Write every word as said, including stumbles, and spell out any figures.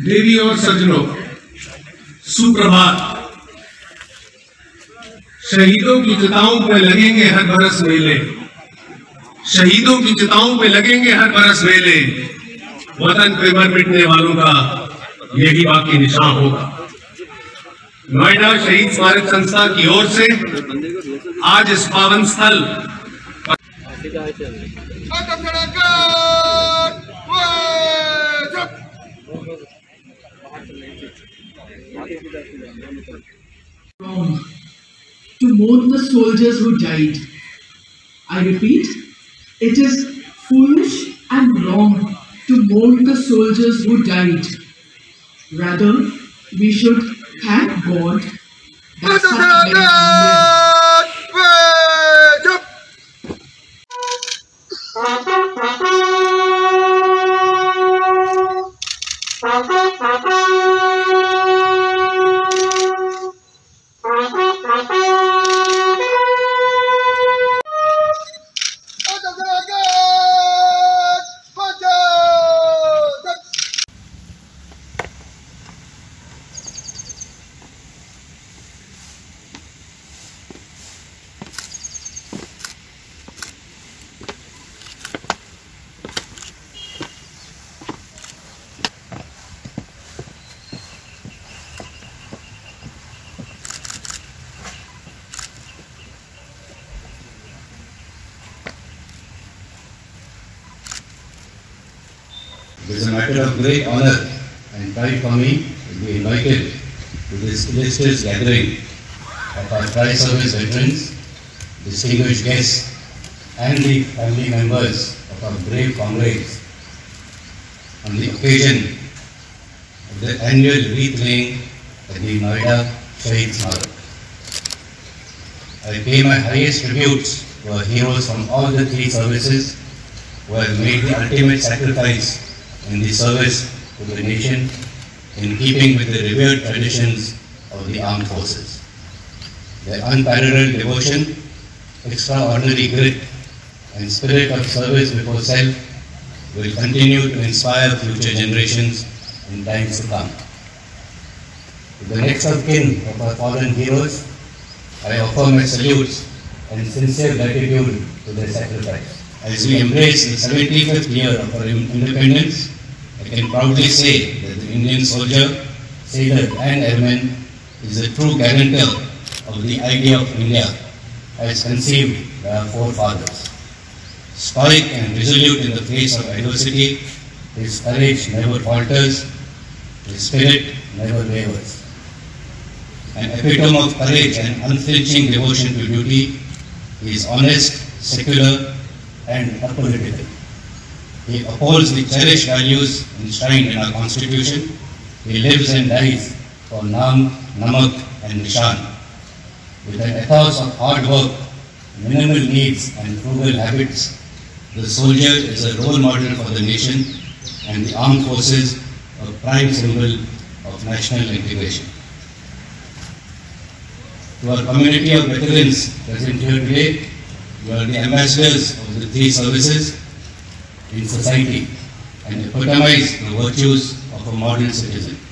देवी और सज्जनों, सुप्रभात। शहीदों की चिताओं पे लगेंगे हर बरस मेले, शहीदों की चिताओं पे लगेंगे हर बरस मेले। वतन पे मर मिटने वालों का यही बाकी निशान होगा। नोएडा शहीद स्मारक संस्था की ओर से आज इस पावन स्थल To mourn the soldiers who died, I repeat, it is foolish and wrong to mourn the soldiers who died. Rather, we should thank God that such men. It is a matter of great honor and pride for me to be invited to this illustrious gathering of our prize service veterans, distinguished guests, and the family members of our brave comrades on the occasion of the annual wreath laying at the Noida Shahid Smarak. I pay my highest tributes to our heroes from all the three services who have made the ultimate sacrifice in the service to the nation, in keeping with the revered traditions of the armed forces. Their unparalleled devotion, extraordinary grit, and spirit of service before self will continue to inspire future generations in times to come. To the next of kin of our fallen heroes, I offer my salutes and sincere gratitude to their sacrifice. As we embrace the seventy-fifth year of our independence, I can proudly say that the Indian soldier, sailor and airman is a true guarantor of the idea of India as conceived by our forefathers. Stoic and resolute in the face of adversity, his courage never falters, his spirit never wavers. An epitome of courage and unflinching devotion to duty, he is honest, secular, and apolitical. He upholds the cherished values enshrined in our Constitution. He lives and dies for Naam, Namak and Nishan. With an ethos of hard work, minimal needs and frugal habits, the soldier is a role model for the nation and the armed forces, a prime symbol of national integration. To our community of veterans present here today, you are the ambassadors of the three services in society and epitomize the virtues of a modern citizen.